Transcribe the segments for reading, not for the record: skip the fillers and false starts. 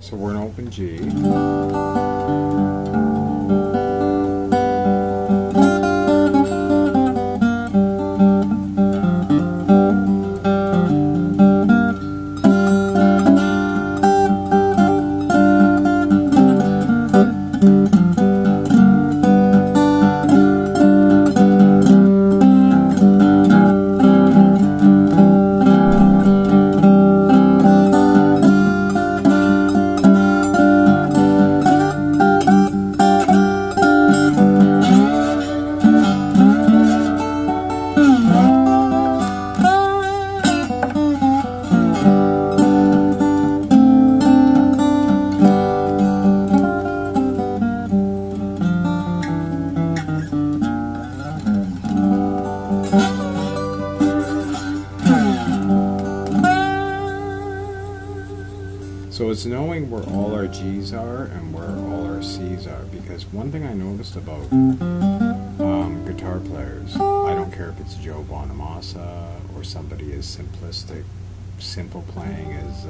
So we're in open G. So it's knowing where all our G's are and where all our C's are, because one thing I noticed about guitar players, I don't care if it's Joe Bonamassa or somebody as simplistic, simple playing as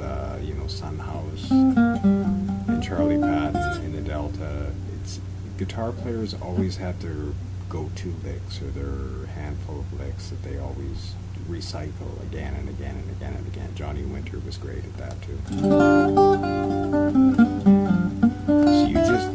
you know, Sunhouse and Charlie Patton in the Delta, it's guitar players always have their go-to licks or their handful of licks that they always recycle again and again and again and again. Johnny Winter was great at that too. So you just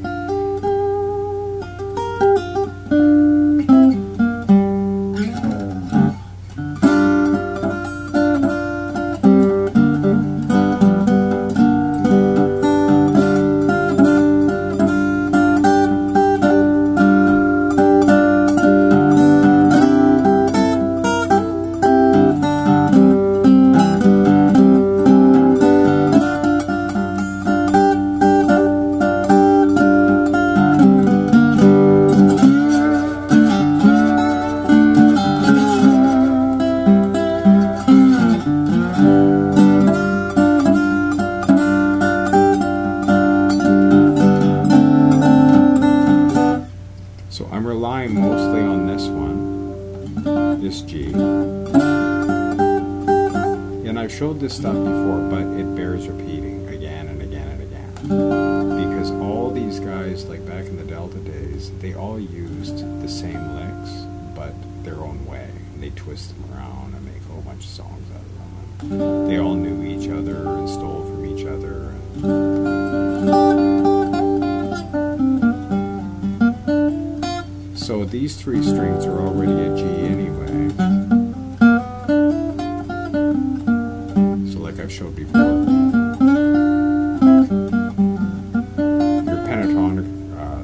relying mostly on this one, this G, and I've showed this stuff before, but it bears repeating again and again and again, because all these guys, like back in the Delta days, they all used the same licks, but their own way, and they twist them around and make a whole bunch of songs out of them, and they all knew each other and stole from each other, So these three strings are already a G anyway. So like I've showed before, your pentatonic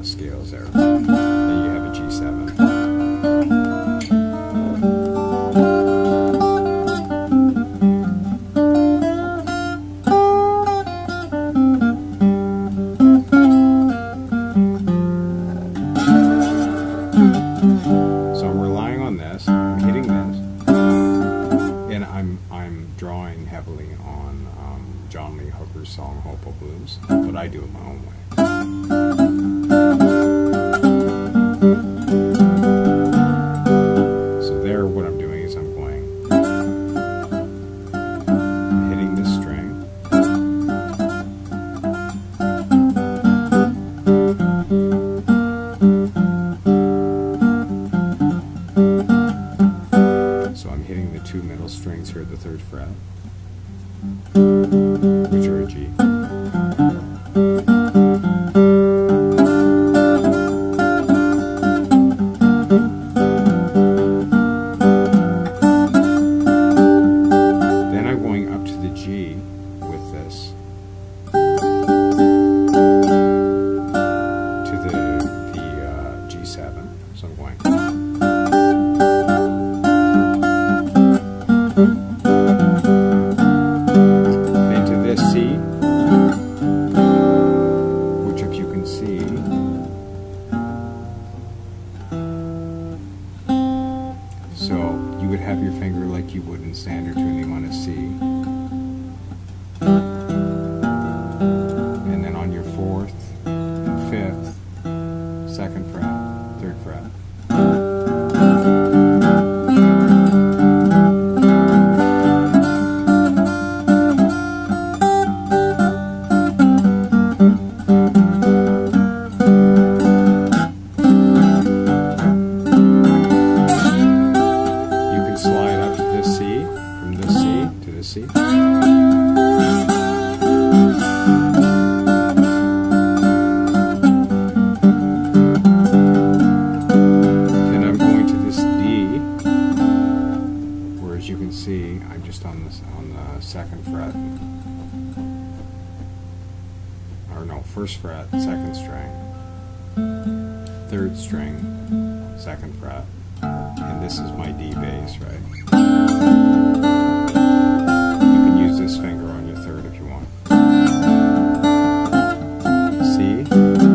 scales there, then you have a John Lee Hooker's song Hobo Blues, but I do it my own way. So there what I'm doing is I'm going, hitting this string, so I'm hitting the two middle strings here at the 3rd fret, which are a G. first fret, second string, third string, second fret, and this is my D bass, right? You can use this finger on your third if you want. C,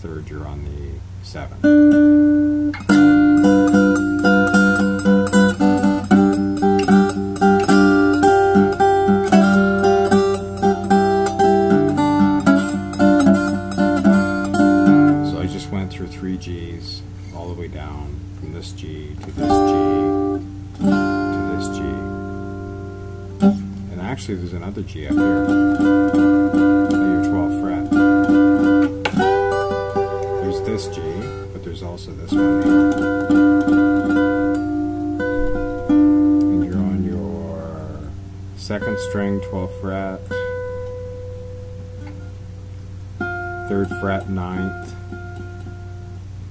third, you're on the seventh. So I just went through three Gs all the way down from this G to this G to this G. And actually there's another G up here. This G, but there's also this one here. And you're on your second string, 12th fret, third fret, 9th,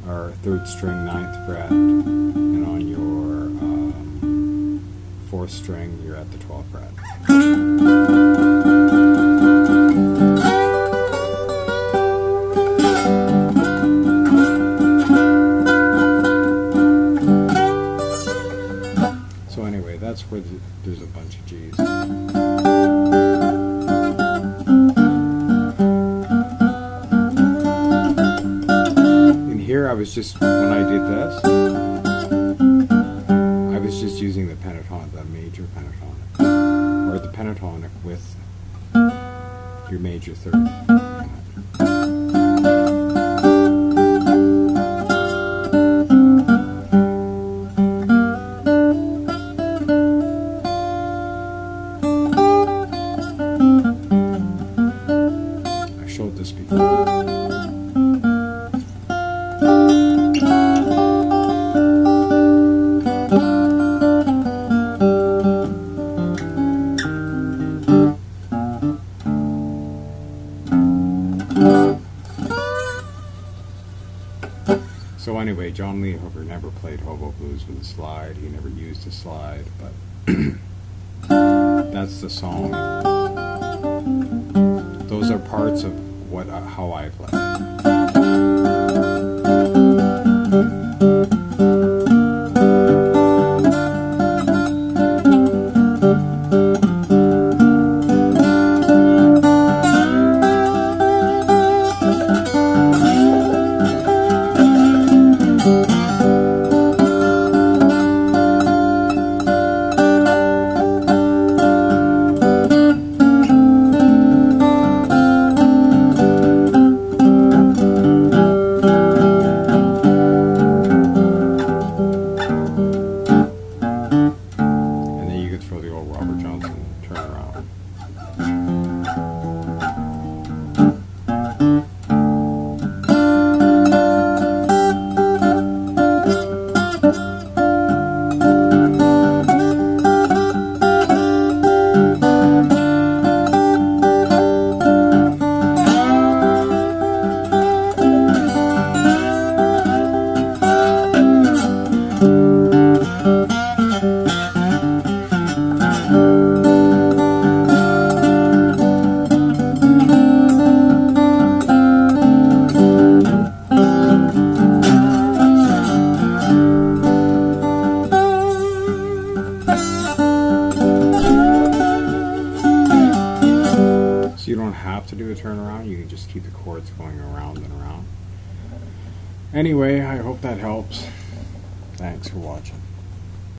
or third string, 9th fret, and on your fourth string, you're at the 12th fret. Where there's a bunch of G's. And here I was just, when I did this, I was just using the pentatonic, the major pentatonic, or the pentatonic with your major third. So anyway, John Lee Hooker never played Hobo Blues with a slide. He never used a slide, but that's the song. Those are parts of what how I play. To do a turnaround, you can just keep the chords going around and around. Anyway, I hope that helps. Thanks for watching.